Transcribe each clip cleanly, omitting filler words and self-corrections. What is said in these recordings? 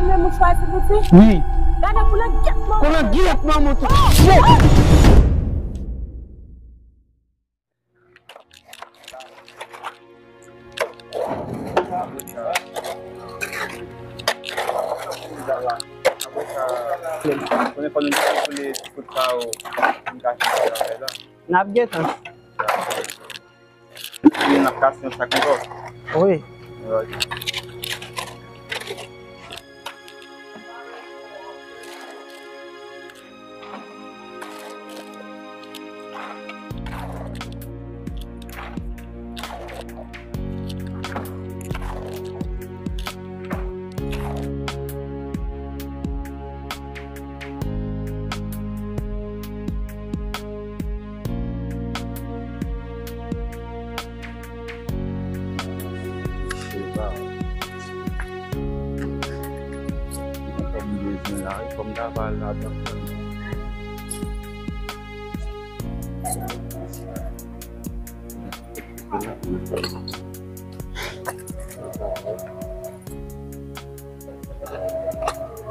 même vous choisissez boutique. Oui. Oui.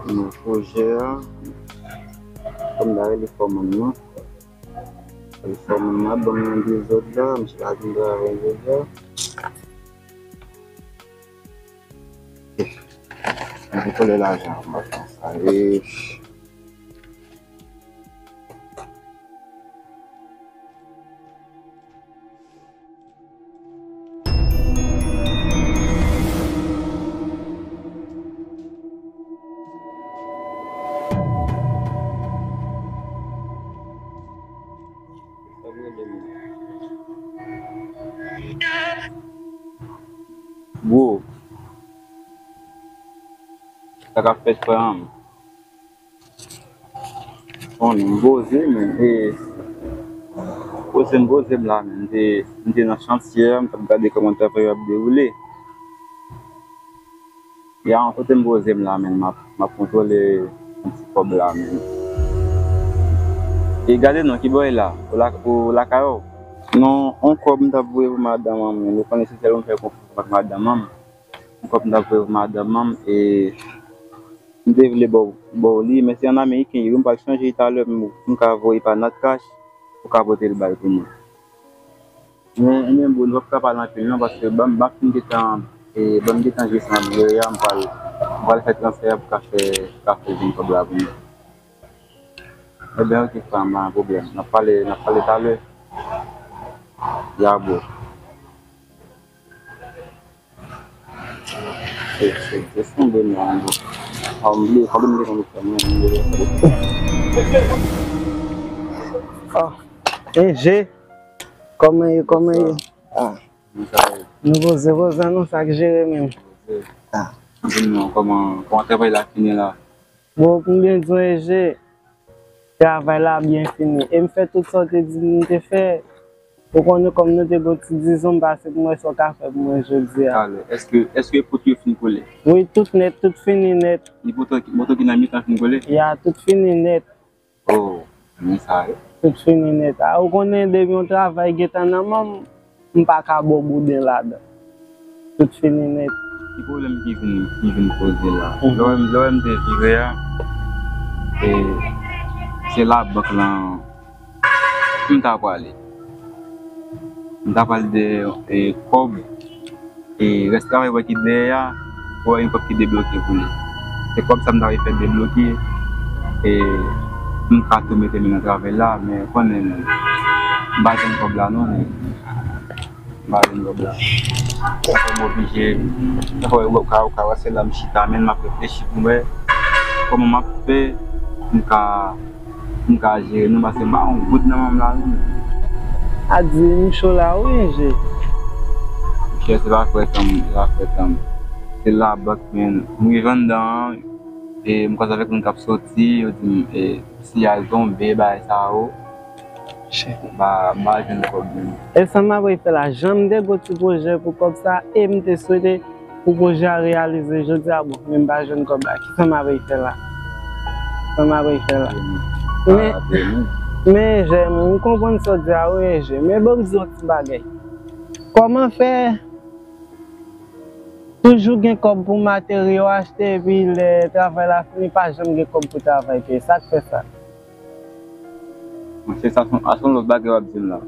Mon projet, comme là, il est formellement. Il est formellement, bon, on dit les autres là, je suis là, je vais l'argent, on va faire ça. Ça fait pas on mais on est dans le chantier, on peut regarder comment ça va dérouler. Il y a un côté de là, m'a contrôlé un petit peu là. Et regardez nous qui est là, pour la carreau. Non, encore d'avouer madame, nous connaissons celle-là, on fait confiance madame. Encore d'avouer madame et mais si en Américain, il ne pas changer tout à l'heure, on ne pas notre cash, on ne voter le bail pour nous. Nous ne pas parler en parce que je suis en Nigeria, on va faire transfert pour café pour la vie. Eh bien, ok, c'est un problème. On pas parlé tout à l'heure. Il y a beau. C'est son bonheur. J'ai comme nouveau zéro annonce à gérer même. Ah, comment travail là fini là? Bon, bien joué, j'ai travail là bien fini. Et me fait toutes sortes de divinité fait. Pour qu'on nous comme nous des petits disons parce que moi sur café moi je dis. Est-ce que pour tu fini coller? Oui, tout net, tout fini net. Il faut qui n'a mis tant fini coller? Il y a tout fini net. Oh, mais ça. Tout fini net. Ah, on connaît depuis on travaille guetana maman, on pas ca bon boudin là-dedans. Tout fini net. Il faut le qui vient poser là. L'homme de vivre et c'est là banque là. On t'a parlé. D'après des cob et restaurant qui derrière pour une copie débloquée pour lui. C'est comme ça m'arrive fait débloquer et une carte mettre dans travail là mais quand même pas une cob là non pas une cob là. On est obligé d'avoir le cas c'est la mchita même m'a réfléchi pour moi comment m'a fait une cas gérer nous parce que bah on goûte dans même là. A dit, Michel, là, oui, j'ai. Michel, c'est là que c'est là, Buckman. Nous sommes dedans, et nous sommes avec une cap sorti, et si elle tombe, ça, oh. Bah, j'ai un problème. Et ça m'a fait la jambe de votre projet pour comme ça, et je te souhaite pour que j'ai réalisé. Je dis, ah bon, même pas jeune comme ça. Ça m'a fait là. Ça m'a fait là. Mais j'aime comprendre ce que je dis, mais bon, je dis, comment faire toujours gain comme pour matériaux acheter puis le travail là fini pas jamais comme pour travail que ça fait ça. C'est ça son l'autre bagarre dit là.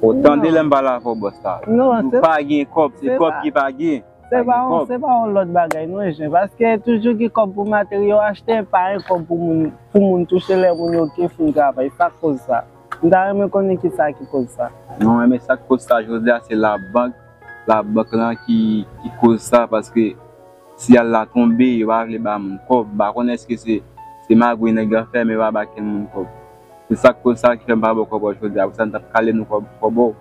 Autant de l'emballage pour boss ça. Non, c'est pas gain comme c'est comme qui pas gain. C'est pas un l'autre bagaille non je parce que toujours qui comme pour matériaux acheter pas comme pour mon toucher les mon qui font travail ça cause ça. D'ailleurs me connais qui ça qui cause ça. Non mais ça cause ça aujourd'hui c'est la banque là qui cause ça parce que si elle a tombé il va aller bas mon cob bah connaissent que c'est magouille nègre faire mais va bas mon cob c'est ça cause ça qui fait pas beaucoup aujourd'hui ça on t'a calé nous cobo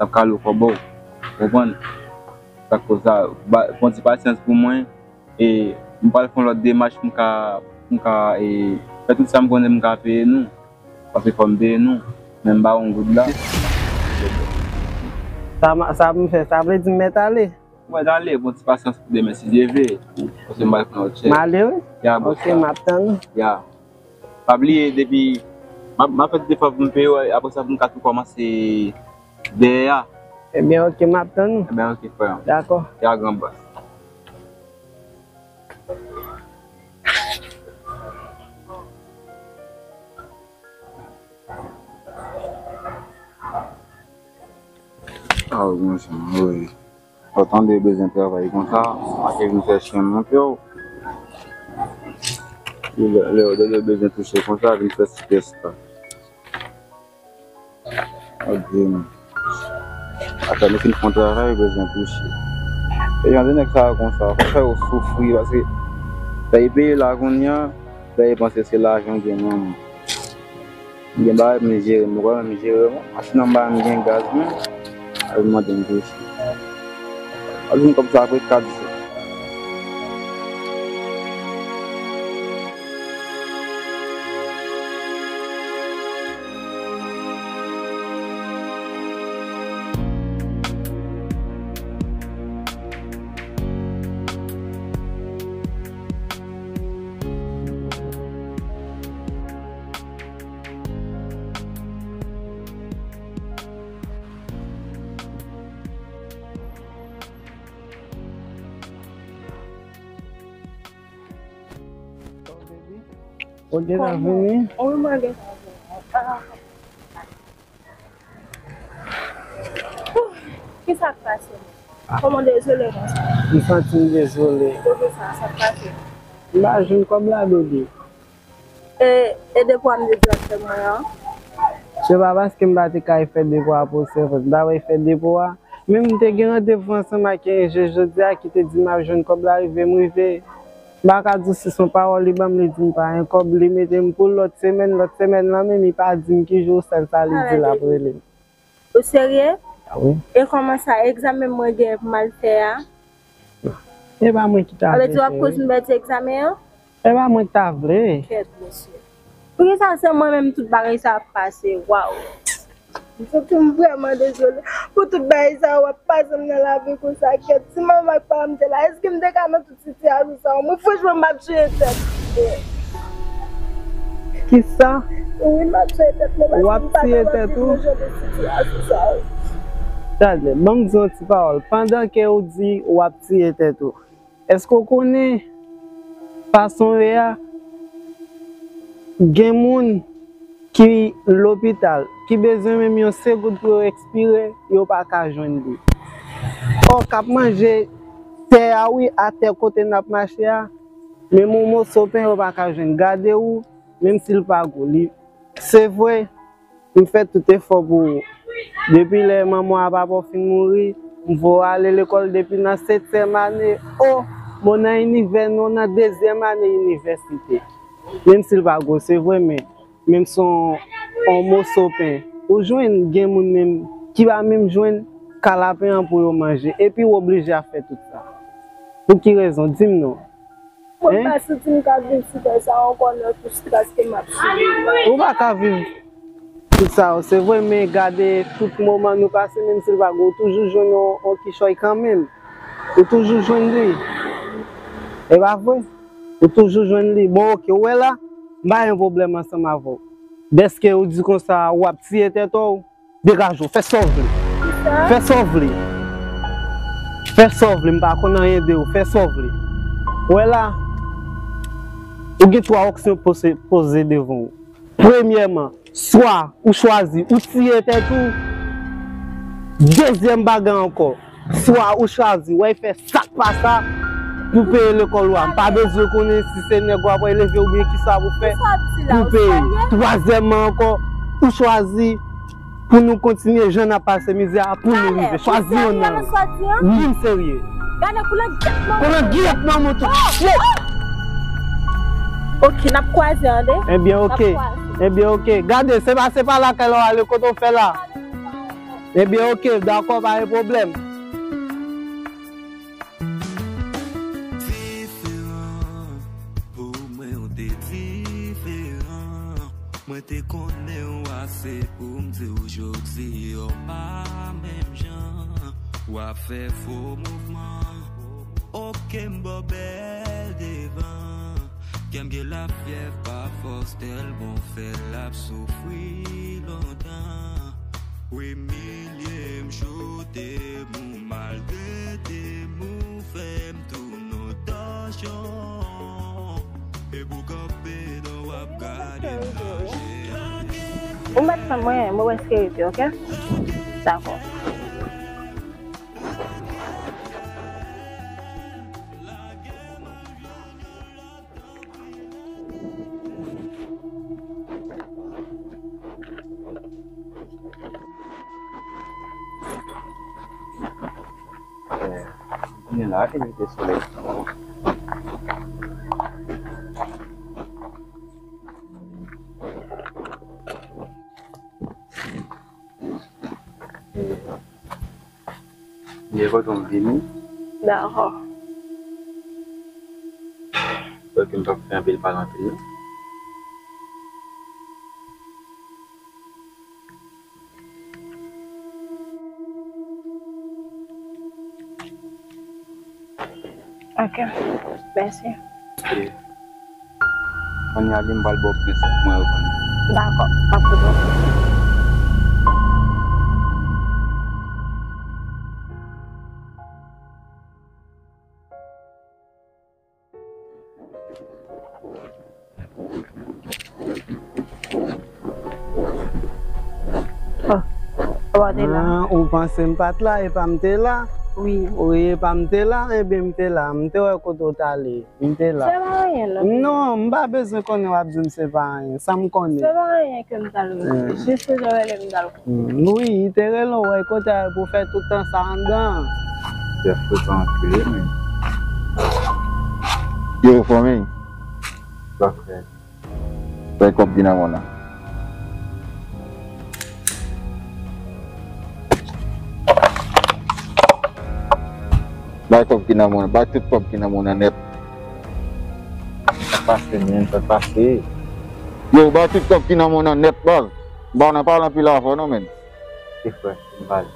ça calé cobo comprendre ça cause ça bon patience pour moi et on pas faire l'autre démarche pour ka et faire tout ça me connaît me ka payer nous parce que comme payer nous même pas on goûte là. Ça me fait, ça veut dire mettre aller. Ouais, d'aller, bon, c'est patience pour demain si je vais. Parce que mal prendre chèque. Malé, oui. Ya, bon, ok, m'attends. Ya. Pas oublier, depuis, ma fait des fois pour me payer, après ça, pour me tout commencer derrière. Eh bien, ok, m'attends. Eh bien, ok, frère. D'accord. Ya, grand boss. Ah oui, oui. Autant de besoins de travailler comme ça, avec une sèche mon père. Le besoin de toucher comme ça, avec une sèche pièce. Attends, mais si le contraire, il a besoin de toucher. Et j'en ai ça comme ça, pour faire souffrir, parce que tu as payé l'argent, tu as pensé que c'est l'argent que non. Je ne vais pas gérer, je ne vais pas gérer gaz. Elle m'a donné aussi. Elle m'a comme ça après 4 jours. Oh, bienvenue. Oh, ma gueule. Qu'est-ce qui s'est passé? Comment désolé? Je me sens désolé. Comment ça s'est passé? Là, je me comme la bébé. Et de quoi me déplacer? Je ne sais pas parce que je fais des fois pour ça. Je fais des fois. Même si je suis devant ensemble, je dis qu'il te dit que je ne comme la bébé. Bakadou si son parole libre me dit pas un cob lui mettre pour l'autre semaine là même il pas dit qui jour ça lui là pour lui. Au sérieux? Ah oui. Et comment ça examen moi gain mal faire? Et pas moi qui t'a. Alors tu vas cause me mettre examen? Et pas moi qui t'a vrai. Qu'est-ce monsieur? Pour ça c'est moi même toute bagarre ça passer. Waouh. Je suis vraiment désolée pour tout bail ça ou pas dans la vie comme ça que si maman pas me là est-ce que me décane toute situation ça moi faut je me tuer tête qui ça oui ma tête ou appuyer tête tout ça les manques de parole pendant que on dit ou appuyer tête tout est-ce qu'on connaît façon là gamin qui l'hôpital qui besoin même une seconde pour expirer yo pas ka joindre lui or cap manger c'est ah oui à tes côtés n'a marché mais mon mot sopin yo pas ka joindre garder ou même s'il pas goli c'est vrai il fait tout effort pour depuis les maman a pas fin mourir on va aller l'école depuis la 7e année oh mon an univers non la 2e année université même s'il pas go c'est vrai mais même son homo sopin ou joindre gain moun même qui va même joindre calapin pour manger et puis obligé à faire tout ça pour qui raison dis-moi non hein parce que tu me ka vivre tout ça encore tout stress que m'a on va ka vivre tout ça c'est vrai mais garder tout moment nous passer même s'il va toujours joindre on qui choy quand même ou toujours joindre lui et va vrai ou toujours joindre lui bon OK ouais là pas un problème ensemble avec. Dès que vous dites comme ça, ou appuyer tête, dégagez, fais sauver. Fais sauver. Fais sauve, je ne sais pas qu'on a rien de fais sauve. Voilà, il y a trois options posées devant vous. Premièrement, soit vous choisissez, ou tirez tout. Deuxième bagarre encore, soit vous choisissez, vous faites ça, pas ça, pour payer le colloir. Pas besoin de connaître si c'est négoire pour élever ou bien qui ça vous fait, pour payer. Troisièmement encore, vous choisissez. Pour nous continuer, je n'ai pas ces misères pour nous vivre. Choisis un nom. Oui, sérieux. Ok, n'a pas croisé. Eh bien, ok. Regardez, c'est pas là qu'elle a le côté fait là. Eh bien, ok, d'accord, pas de problème. Moi t'es connu assez pour me dire aujourd'hui pas même gens ou a fait faux mouvement aucun bobel devant qu'aime la fièvre pas force tel bon fait la souffrir longtemps oui millième jour de mon malgré tes mots fait tout nos tensions et pour camper dans la garde. On va faire un mot de ok? D'accord. Il là qu'il était soleil. Les routes ont venu. D'accord. Donc, on va faire un bel parenté. Ok, merci. On y a des balles pour plus. D'accord, pas de problème. On pense que pas là et pas là. Oui. Oui, pas là et bien là. Là. Non, pas besoin qu'on ait pas rien. Ça me connaît. C'est pas rien que je oui, il est là pour faire tout le temps ça en dedans. C'est fou sans enculer, mais. Yo, famille. Parfait. C'est comme dynamo là. Back up kinamon, back to pop kinamon and nep. Passer, man, pas passer. Yo, back to pop kinamon and nep ball. Bon, on parle en pile avant, non, man. C'est quoi, une balle.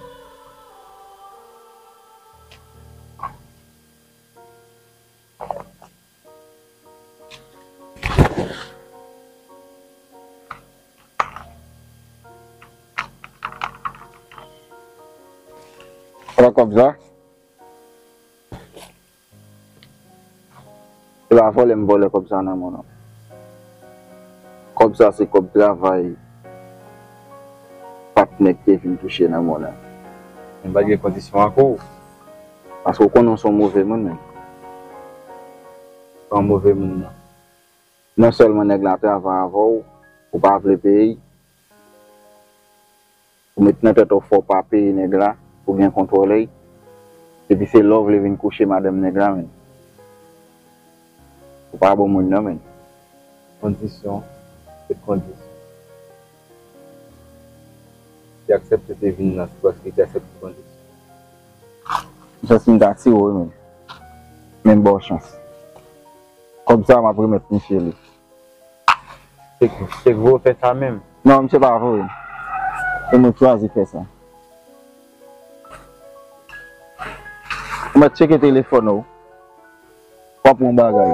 Voilà comme ça. Il va falloir me voler comme ça, non, non. Comme ça, c'est comme travail. Pas de mec qui vient me toucher, non, non. Il n'y a pas de conditions encore. Parce qu'on connaît son mauvais monde. Son mauvais monde. Non seulement l'Angleterre va avoir, ou pas le pays. Ou maintenant, peut-être qu'il faut pas payer l'Angleterre pour bien contrôler. Et puis, c'est l'homme qui vient me coucher, madame l'Angleterre. Pas bon monde non mais condition c'est condition qui accepte ces vignes là parce qu'il accepte ces conditions je suis d'axi oui mais même bonne chance comme ça m'a promis de chez lui c'est que vous faites ça même non monsieur pas vous c'est mon choisi faire ça on va checker téléphone pas pour un bagage.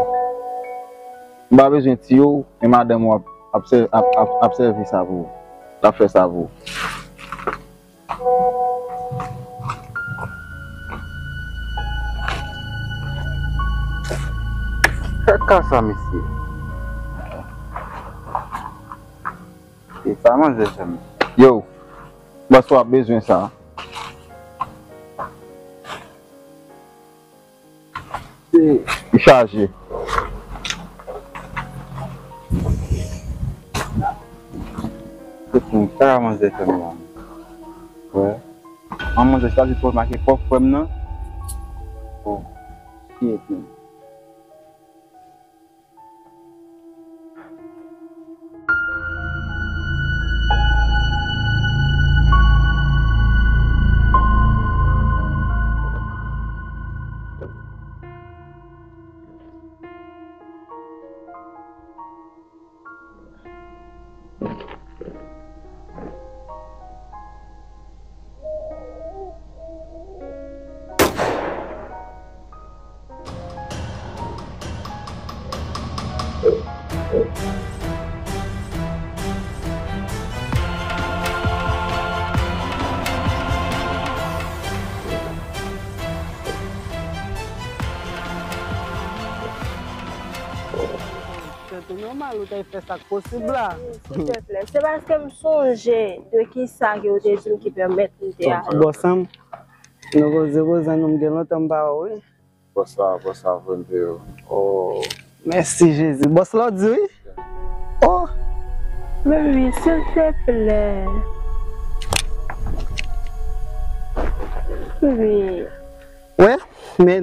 Je n'ai pas besoin de tuyau et madame a observé ça pour vous. La fait ça pour vous. chacun sa messie. Et ça mange des amis. Yo, moi, tu as besoin de ça. C'est chargé. C'est une ça mange des amis. Ouais. On mange ça, il faut marquer quoi pour maintenant? Oh, qui est qui? C'est normal que tu aies fait ça possible là. S'il te plaît, c'est parce que je me songe de qui ça que tu as dit qui permet de te faire. Bossam, nous avons longtemps parlé. Bossa, bossa, vendeur. Oh. Merci Jésus. Boss l'a dit oui? Oh. Mais oui, s'il te plaît. Oui. Ouais, mais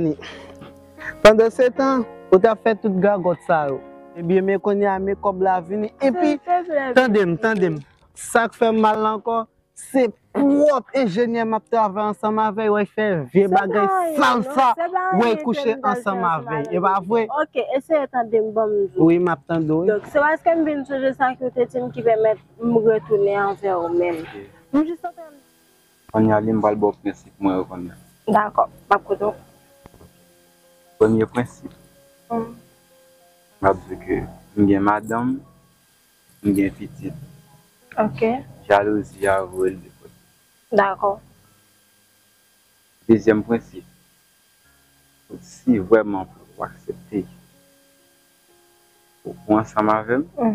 pendant ce temps, tu as fait toute gargote ça. Eh bien, mes connaissances, mes cobles à venir. Et puis, tendez-moi. Ça qui fait mal encore, c'est propre ingénieur m'a travaillé ensemble avec. Ouais, fait vieux bagage salsa. Ouais, coucher ensemble avec. Et bah vrai. Ok, essayez tendez-moi. Oui, m'a tendez. Donc, c'est parce que je viens de changer ça que tu es qui permet de me retourner envers vous-même. Nous juste en train. On y a l'imballe bon principe moi on connaît. D'accord. Pas quoi. Premier principe. Parce que je suis madame, je suis petite. Ok. Jalousie à vous. D'accord. Deuxième principe. Si vraiment vous acceptez, vous pouvez ensemble avec moi.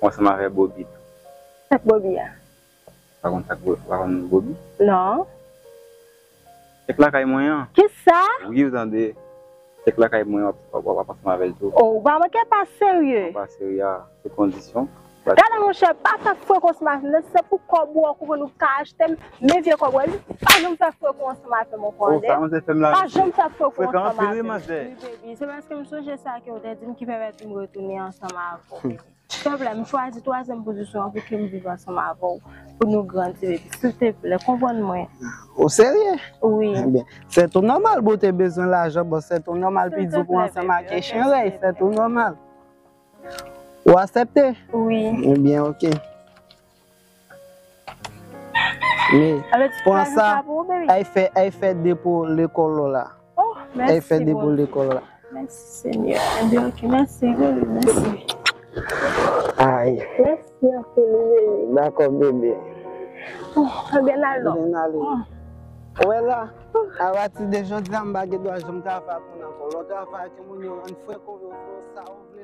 Vous ensemble avec Bobby. C'est Bobby. Par contre, vous avez Bobby? Non. C'est là qu'il y a moyen. Qu'est-ce que ça? Oui, vous entendez. C'est que là, quand moi, on va passer avec tout. Oh, bah, mais pas sérieux. Pas sérieux, c'est condition. Regarde mon chef, pas faire fouet qu'on se marche, c'est pour qu'on nous cache, mais vieux qu'on voit, pas jamais faire fouet qu'on se marche, mon coin. Pas jamais faire fouet qu'on se marche. Oui, baby, c'est parce que je songe ça que vous avez dit qui permet de me retourner ensemble avec vous. S'il te plaît, je choisis troisième position pour que je vive ensemble avec vous, pour nous grandir. S'il te plaît, comprends-moi. Au sérieux? Oui. C'est tout normal, si tu as besoin d'argent, c'est tout normal, puis tu prends ensemble avec les chiens, c'est tout normal. Vous acceptez? Oui. Eh bien, ok. Mais pour ça, elle fait dépôt l'école là. Oh, merci. Elle fait dépôt l'école là. Merci Seigneur. Merci, merci. Aïe. Merci à vous. D'accord, bébé. Oh, bien alors. Bien alors. Voilà. Avant, tu déjà dit que je dois faire pour l'autre. Je dois faire pour l'autre.